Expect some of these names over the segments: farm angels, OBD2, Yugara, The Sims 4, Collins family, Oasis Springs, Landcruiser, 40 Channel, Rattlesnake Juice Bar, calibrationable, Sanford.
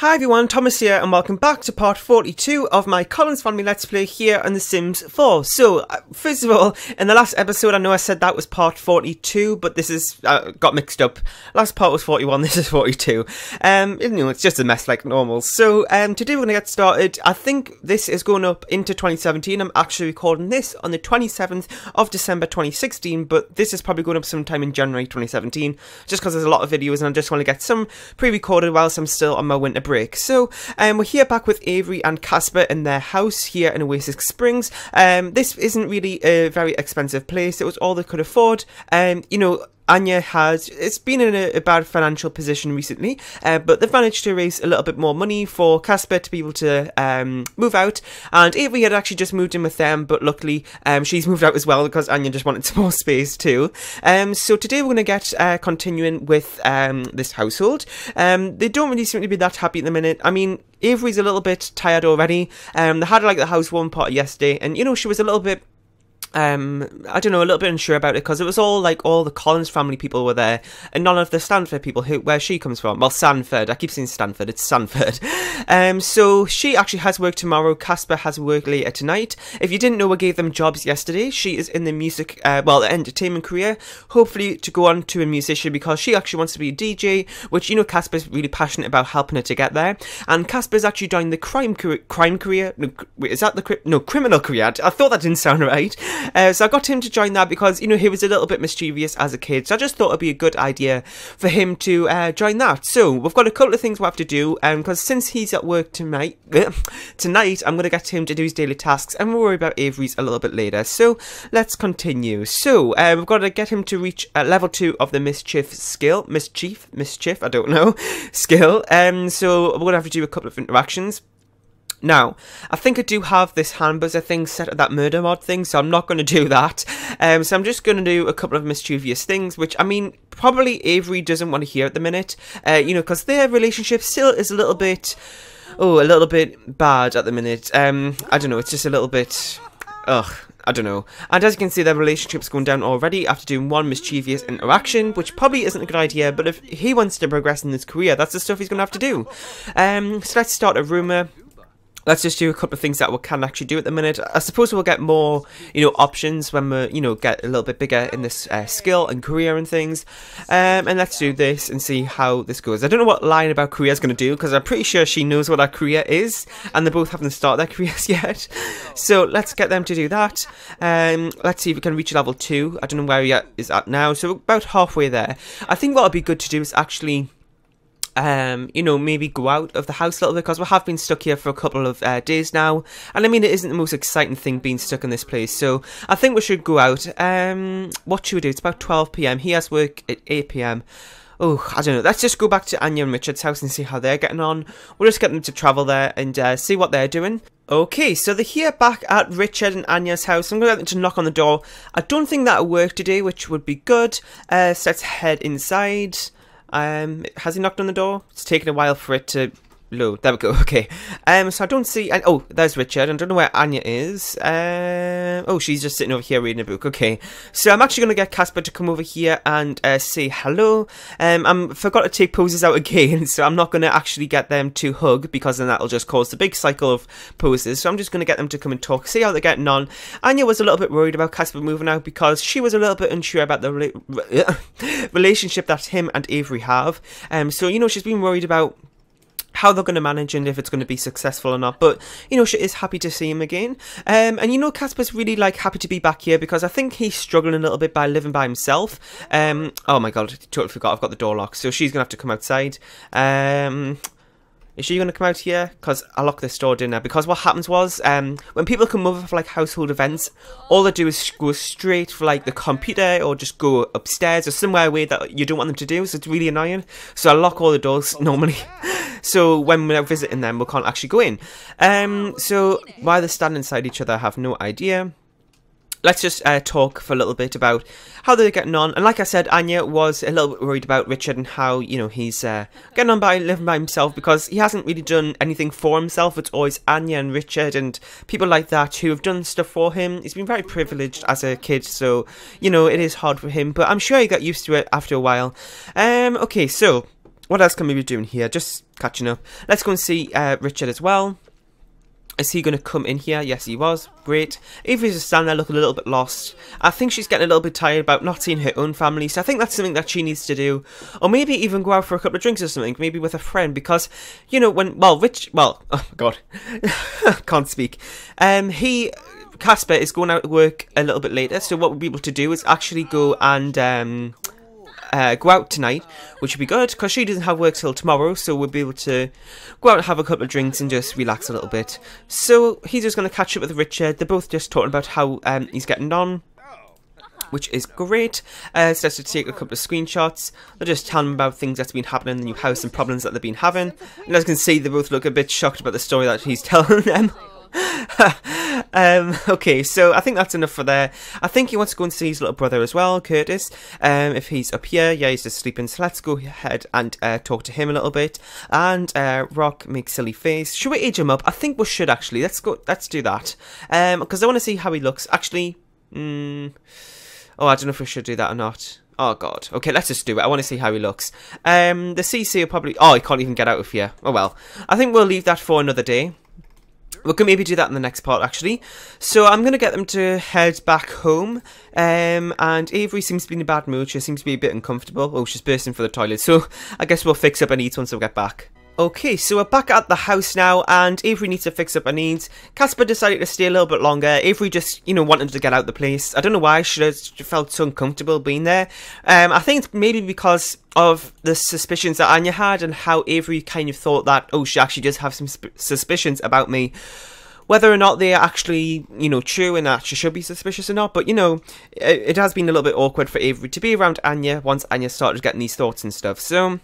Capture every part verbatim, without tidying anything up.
Hi everyone, Thomas here and welcome back to part forty-two of my Collins family let's play here on The Sims four. So, first of all, in the last episode I know I said that was part forty-two, but this is, uh, got mixed up. Last part was forty-one, this is forty-two. Um, you know, it's just a mess like normal. So, um, today we're going to get started. I think this is going up into twenty seventeen. I'm actually recording this on the twenty-seventh of December twenty sixteen, but this is probably going up sometime in January twenty seventeen, just because there's a lot of videos and I just want to get some pre-recorded whilst I'm still on my winter break. break. So um, we're here back with Avery and Casper in their house here in Oasis Springs. Um, this isn't really a very expensive place. It was all they could afford. Um, you know, Anya has, it's been in a, a bad financial position recently, uh, but they've managed to raise a little bit more money for Casper to be able to um, move out, and Avery had actually just moved in with them, but luckily um, she's moved out as well because Anya just wanted some more space too. Um, so today we're going to get uh, continuing with um, this household. Um, they don't really seem to be that happy at the minute. I mean, Avery's a little bit tired already. Um, they had like the housewarming party yesterday, and you know, she was a little bit Um, I don't know, a little bit unsure about it, because it was all like all the Collins family people were there and none of the Sanford people who where she comes from. Well, Sanford, I keep saying Sanford, it's Sanford. Um, so she actually has work tomorrow. Casper has work later tonight. If you didn't know, we gave them jobs yesterday. She is in the music, uh, well, the entertainment career, hopefully to go on to a musician, because she actually wants to be a D J, which, you know, Casper's really passionate about helping her to get there. And Casper's actually joined the crime crime career. No, wait, is that the cri no criminal career? I thought that didn't sound right. Uh, so I got him to join that because, you know, he was a little bit mischievous as a kid, so I just thought it'd be a good idea for him to uh, join that. So we've got a couple of things we have to do, and um, because since he's at work tonight, tonight I'm going to get him to do his daily tasks, and we'll worry about Avery's a little bit later. So let's continue. So uh, we've got to get him to reach uh, level two of the mischief skill, mischief, mischief, I don't know, skill. Um, so we're going to have to do a couple of interactions. Now, I think I do have this hand buzzer thing set at that murder mod thing, so I'm not going to do that. Um, so I'm just going to do a couple of mischievous things, which, I mean, probably Avery doesn't want to hear at the minute. Uh, you know, because their relationship still is a little bit, oh, a little bit bad at the minute. Um, I don't know, it's just a little bit, ugh. I don't know. And as you can see, their relationship's going down already after doing one mischievous interaction, which probably isn't a good idea, but if he wants to progress in his career, that's the stuff he's going to have to do. Um, so let's start a rumour. Let's just do a couple of things that we can actually do at the minute. I suppose we'll get more, you know, options when we, you know, get a little bit bigger in this uh, skill and career and things. Um, and let's do this and see how this goes. I don't know what line about career is going to do, because I'm pretty sure she knows what our career is, and they both haven't started their careers yet. So let's get them to do that. Um, let's see if we can reach level two. I don't know where he is at now. So we're about halfway there. I think what would be good to do is actually, Um, you know, maybe go out of the house a little bit, because we have been stuck here for a couple of uh, days now, and I mean, it isn't the most exciting thing being stuck in this place, so I think we should go out. Um, what should we do? It's about twelve p m, he has work at eight p m, oh, I don't know, let's just go back to Anya and Richard's house and see how they're getting on. We'll just get them to travel there and uh, see what they're doing. Okay, so they're here back at Richard and Anya's house. I'm going to get them to knock on the door. I don't think that'll work today, which would be good. Uh, so let's head inside. Um, has he knocked on the door? It's taken a while for it to load. There we go. Okay. Um, so I don't see. And oh, there's Richard. I don't know where Anya is. Um, oh, she's just sitting over here reading a book. Okay. So I'm actually going to get Casper to come over here and uh, say hello. Um, I forgot to take poses out again, so I'm not going to actually get them to hug, because then that'll just cause the big cycle of poses. So I'm just going to get them to come and talk, see how they're getting on. Anya was a little bit worried about Casper moving out because she was a little bit unsure about the re relationship that him and Avery have. Um, so you know, she's been worried about how they're going to manage and if it's going to be successful or not, but you know, she is happy to see him again. Um, and you know, Casper's really like happy to be back here, because I think he's struggling a little bit by living by himself. Um, oh my god, I totally forgot I've got the door locked, so she's gonna have to come outside. Um, is she going to come out here? Because I locked this door, didn't I? Because what happens was, um, when people come over for like household events, all they do is go straight for like the computer, or just go upstairs or somewhere weird that you don't want them to do. So it's really annoying. So I lock all the doors normally. So when we're visiting them, we can't actually go in. Um, so why they stand inside each other, I have no idea. Let's just uh, talk for a little bit about how they're getting on. And like I said, Anya was a little bit worried about Richard and how, you know, he's uh, getting on by living by himself, because he hasn't really done anything for himself. It's always Anya and Richard and people like that who have done stuff for him. He's been very privileged as a kid, so, you know, it is hard for him, but I'm sure he got used to it after a while. Um, okay, so what else can we be doing here? Just catching up. Let's go and see uh, Richard as well. Is he going to come in here? Yes, he was. Great. Avery's just standing there looking a little bit lost. I think she's getting a little bit tired about not seeing her own family. So I think that's something that she needs to do. Or maybe even go out for a couple of drinks or something. Maybe with a friend. Because, you know, when... Well, Rich... Well, oh, God. Can't speak. Um, he... Casper is going out to work a little bit later. So what we'll be able to do is actually go and... Um, Uh, go out tonight, which would be good because she doesn't have work till tomorrow, so we'll be able to go out and have a couple of drinks and just relax a little bit. So he's just going to catch up with Richard. They're both just talking about how um, he's getting on, which is great. Uh, so let's just take a couple of screenshots. They'll just tell him about things that's been happening in the new house and problems that they've been having. And as you can see, they both look a bit shocked about the story that he's telling them. um, okay, so I think that's enough for there. I think he wants to go and see his little brother as well, Curtis. Um, if he's up here, yeah, he's just sleeping. So let's go ahead and uh, talk to him a little bit. And uh, Rock makes silly face. Should we age him up? I think we should actually. Let's go. Let's do that. Um, because I want to see how he looks. Actually, mm, oh, I don't know if we should do that or not. Oh God. Okay, let's just do it. I want to see how he looks. Um, the C C will probably. Oh, he can't even get out of here. Oh well. I think we'll leave that for another day. We can maybe do that in the next part, actually. So I'm going to get them to head back home. Um, and Avery seems to be in a bad mood. She seems to be a bit uncomfortable. Oh, she's bursting for the toilet. So I guess we'll fix up her needs once we get back. Okay, so we're back at the house now. And Avery needs to fix up her needs. Casper decided to stay a little bit longer. Avery just, you know, wanted to get out the place. I don't know why she felt so uncomfortable being there. Um, I think it's maybe because... of the suspicions that Anya had and how Avery kind of thought that, oh, she actually does have some suspicions about me. Whether or not they are actually, you know, true and that she should be suspicious or not. But, you know, it, it has been a little bit awkward for Avery to be around Anya once Anya started getting these thoughts and stuff. So...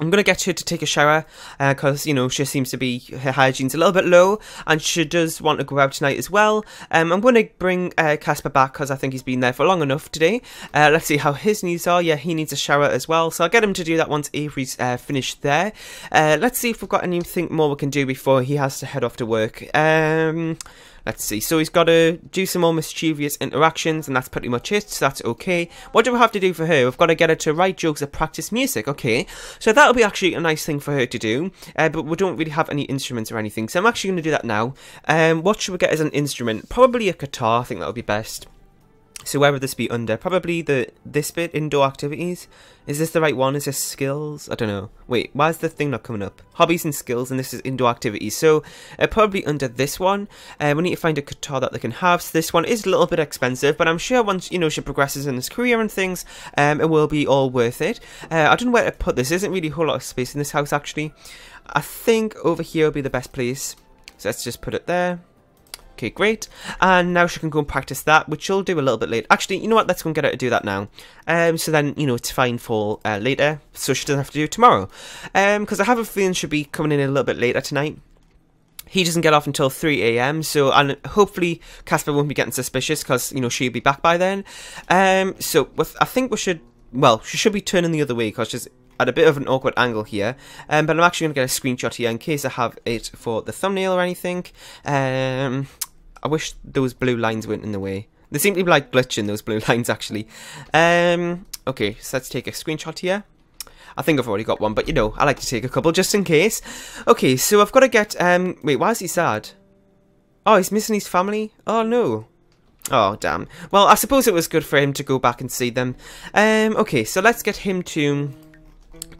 I'm going to get her to take a shower because, uh, you know, she seems to be, her hygiene's a little bit low and she does want to go out tonight as well. Um, I'm going to bring Casper uh, back because I think he's been there for long enough today. Uh, let's see how his needs are. Yeah, he needs a shower as well. So I'll get him to do that once Avery's uh, finished there. Uh, let's see if we've got anything more we can do before he has to head off to work. Um... Let's see, so he's got to do some more mischievous interactions, and that's pretty much it, so that's okay. What do we have to do for her? We've got to get her to write jokes and practice music, okay. So that'll be actually a nice thing for her to do, uh, but we don't really have any instruments or anything, so I'm actually going to do that now. Um, what should we get as an instrument? Probably a guitar, I think that would be best. So where would this be under? Probably the this bit, indoor activities. Is this the right one? Is this skills? I don't know. Wait, why is the thing not coming up? Hobbies and skills, and this is indoor activities. So uh, probably under this one. Uh, we need to find a guitar that they can have. So this one is a little bit expensive, but I'm sure once, you know, she progresses in this career and things, um, it will be all worth it. Uh, I don't know where to put this. There isn't really a whole lot of space in this house, actually. I think over here will be the best place. So let's just put it there. Okay, great. And now she can go and practice that, which she'll do a little bit later. Actually, you know what? Let's go and get her to do that now. Um, so then, you know, it's fine for uh, later. So she doesn't have to do it tomorrow. Because um, I have a feeling she'll be coming in a little bit later tonight. He doesn't get off until three A M, so and hopefully Casper won't be getting suspicious because, you know, she'll be back by then. Um, so with, I think we should... Well, she should be turning the other way because she's... at a bit of an awkward angle here, um, but I'm actually going to get a screenshot here in case I have it for the thumbnail or anything. Um, I wish those blue lines weren't in the way. They seem to be like glitching, those blue lines, actually. Um, okay, so let's take a screenshot here. I think I've already got one, but you know, I like to take a couple just in case. Okay, so I've got to get... Um, wait, why is he sad? Oh, he's missing his family? Oh, no. Oh, damn. Well, I suppose it was good for him to go back and see them. Um, okay, so let's get him to...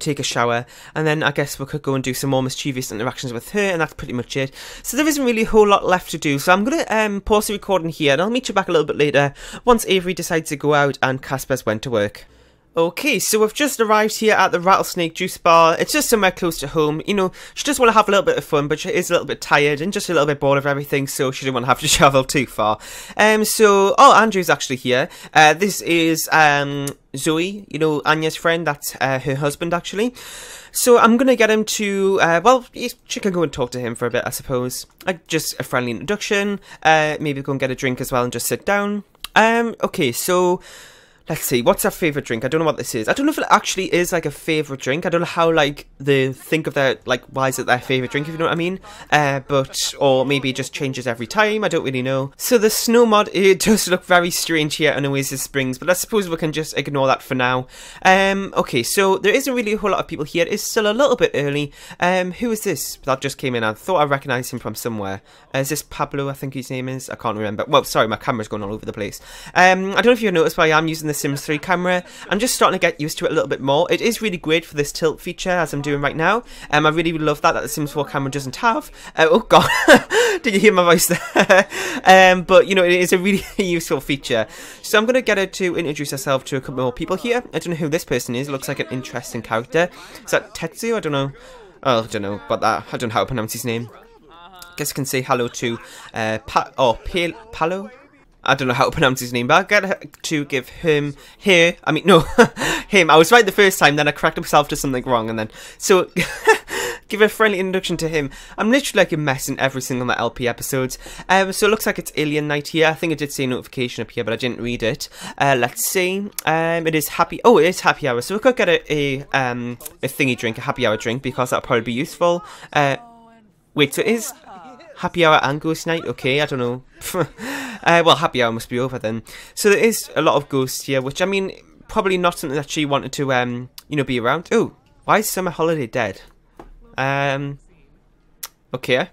take a shower, and then I guess we could go and do some more mischievous interactions with her, and that's pretty much it. So there isn't really a whole lot left to do, so I'm going to um, pause the recording here, and I'll meet you back a little bit later once Avery decides to go out and Casper's went to work. Okay, so we've just arrived here at the Rattlesnake Juice Bar. It's just somewhere close to home. You know, she does want to have a little bit of fun, but she is a little bit tired and just a little bit bored of everything, so she didn't want to have to travel too far. Um, so, oh, Andrew's actually here. Uh, this is, um... Zoe, you know, Anya's friend, that's uh, her husband, actually. So I'm going to get him to, uh, well, she can go and talk to him for a bit, I suppose. Uh, just a friendly introduction, uh, maybe go and get a drink as well and just sit down. Um, okay, so Let's see, what's our favourite drink? I don't know what this is. I don't know if it actually is, like, a favourite drink. I don't know how, like, they think of their, like, why is it their favourite drink, if you know what I mean? Uh, but, or maybe it just changes every time. I don't really know. So the snow mod, it does look very strange here in Oasis Springs, but I suppose we can just ignore that for now. Um, okay, so there isn't really a whole lot of people here. It is still a little bit early. Um, who is this that just came in? I thought I recognised him from somewhere. Uh, is this Pablo, I think his name is? I can't remember. Well, sorry, my camera's going all over the place. Um, I don't know if you've noticed, but I am using the Sims three camera. I'm just starting to get used to it a little bit more. It is really great for this tilt feature as I'm doing right now. Um, I really love that, that the Sims four camera doesn't have. Uh, oh god, did you hear my voice there? um, but you know, it is a really useful feature. So I'm going to get her to introduce herself to a couple more people here. I don't know who this person is. It looks like an interesting character. Is that Tetsu? I don't know. Oh, I don't know about that. I don't know how to pronounce his name. I guess I can say hello to uh, Pa- oh, Pal- Palo? I don't know how to pronounce his name, but I got her to give him, her, I mean, no, him. I was right the first time, then I cracked myself to something wrong, and then, so, give a friendly introduction to him. I'm literally like a mess in every single of my L P episodes. Um, so it looks like it's Alien Night here. I think I did see a notification up here, but I didn't read it. Uh, let's see. Um, it is happy, oh, it is happy hour, so we could get a, a, um, a thingy drink, a happy hour drink, because that'll probably be useful. Uh, wait, so it is happy hour and ghost night? Okay, I don't know. Uh, well, happy hour must be over then. So there is a lot of ghosts here, which, I mean, probably not something that she wanted to, um, you know, be around. Oh, why is Summer Holiday dead? Um, okay.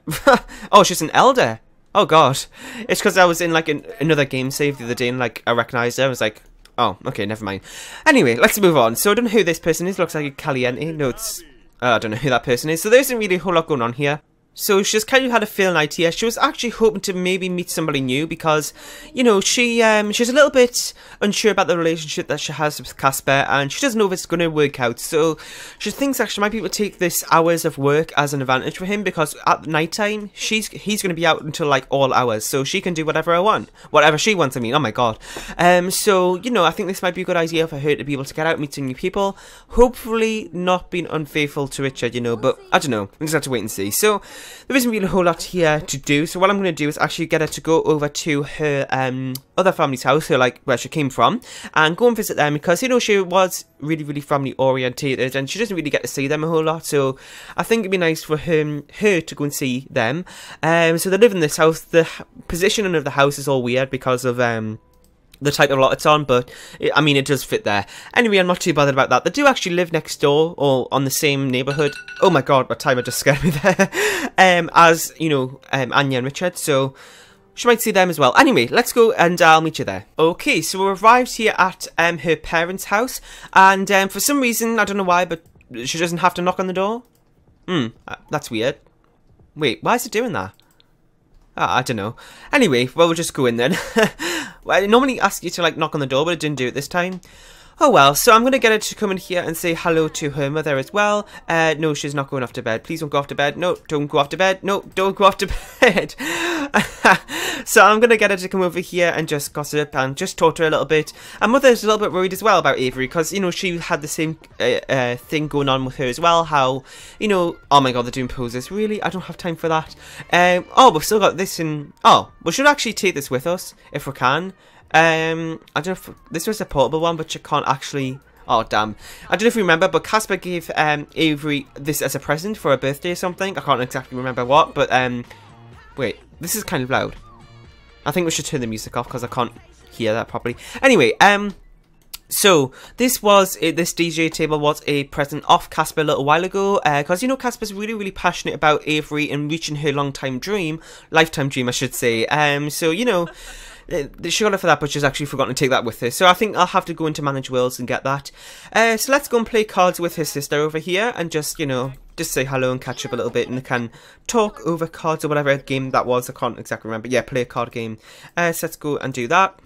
Oh, she's an elder. Oh, God. It's because I was in, like, an, another game save the other day and, like, I recognised her. I was like, oh, okay, never mind. Anyway, let's move on. So I don't know who this person is. Looks like a Caliente. No, it's... Uh, I don't know who that person is. So there isn't really a whole lot going on here. So she's kind of had a fail night here. She was actually hoping to maybe meet somebody new because, you know, she um, she's a little bit unsure about the relationship that she has with Casper, and she doesn't know if it's going to work out. So she thinks that she might be able to take this hours of work as an advantage for him, because at night time, she's, he's going to be out until, like, all hours. So she can do whatever I want. Whatever she wants, I mean. Oh, my God. Um, so, you know, I think this might be a good idea for her to be able to get out, meet some new people. Hopefully not being unfaithful to Richard, you know, but I don't know. We'll just have to wait and see. So... there isn't really a whole lot here to do, so what I'm going to do is actually get her to go over to her um, other family's house, her, like, where she came from, and go and visit them, because, you know, she was really, really family orientated, and she doesn't really get to see them a whole lot, so I think it'd be nice for him, her to go and see them. Um, so they live in this house. The positioning of the house is all weird because of... Um, the type of lot it's on, but, it, I mean, it does fit there. Anyway, I'm not too bothered about that. They do actually live next door, or on the same neighbourhood. Oh my god, my timer just scared me there. um, as, you know, um, Anya and Richard, so... she might see them as well. Anyway, let's go and I'll meet you there. Okay, so we arrived here at um, her parents' house, and um, for some reason, I don't know why, but she doesn't have to knock on the door. Hmm, that's weird. Wait, why is it doing that? Ah, I don't know. Anyway, well, we'll just go in then. Well, I normally ask you to, like, knock on the door, but I didn't do it this time. Oh well, so I'm going to get her to come in here and say hello to her mother as well. Uh, no, she's not going off to bed. Please don't go off to bed. No, don't go off to bed. No, don't go off to bed. So I'm going to get her to come over here and just gossip and just talk to her a little bit. And mother's a little bit worried as well about Avery, because, you know, she had the same uh, uh, thing going on with her as well. How, you know, oh my god, they're doing poses. Really? I don't have time for that. Um, oh, we've still got this in... Oh, we should actually take this with us if we can. Um, I don't know if, this was a portable one, but you can't actually, oh damn, I don't know if you remember, but Casper gave, um, Avery this as a present for her birthday or something. I can't exactly remember what, but, um, wait, this is kind of loud. I think we should turn the music off, because I can't hear that properly. Anyway, um, so, this was, this D J table was a present off Casper a little while ago, because, uh, you know, Casper's really, really passionate about Avery and reaching her long-time dream, lifetime dream, I should say, um, so, you know, she got it for that, but she's actually forgotten to take that with her. So I think I'll have to go into Manage Worlds and get that. Uh, so let's go and play cards with her sister over here and just, you know, just say hello and catch up a little bit. And they can talk over cards or whatever game that was. I can't exactly remember. Yeah, play a card game. Uh, so let's go and do that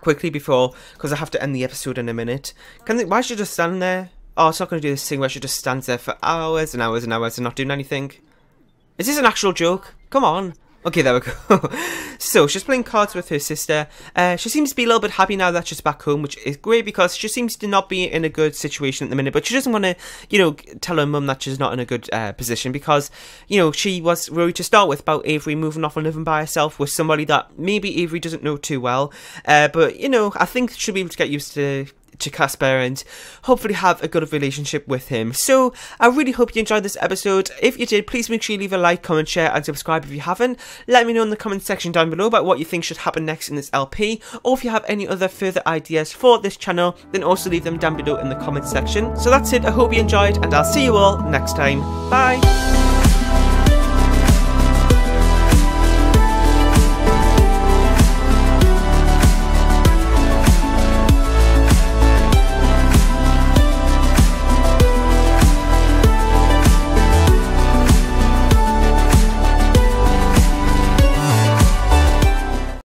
quickly before, because I have to end the episode in a minute. Can they, why is she just standing there? Oh, it's not going to do this thing where she just stands there for hours and hours and hours and not doing anything. Is this an actual joke? Come on. Okay, there we go. So, she's playing cards with her sister. Uh, she seems to be a little bit happy now that she's back home, which is great because she seems to not be in a good situation at the minute. But she doesn't want to, you know, tell her mum that she's not in a good uh, position because, you know, she was worried to start with about Avery moving off and living by herself with somebody that maybe Avery doesn't know too well. Uh, but, you know, I think she'll be able to get used to... to Casper and hopefully have a good relationship with him. So I really hope you enjoyed this episode. If you did, please make sure you leave a like, comment, share and subscribe if you haven't. Let me know in the comment section down below about what you think should happen next in this L P, or if you have any other further ideas for this channel, then also leave them down below in the comment section. So that's it. I hope you enjoyed and I'll see you all next time. Bye.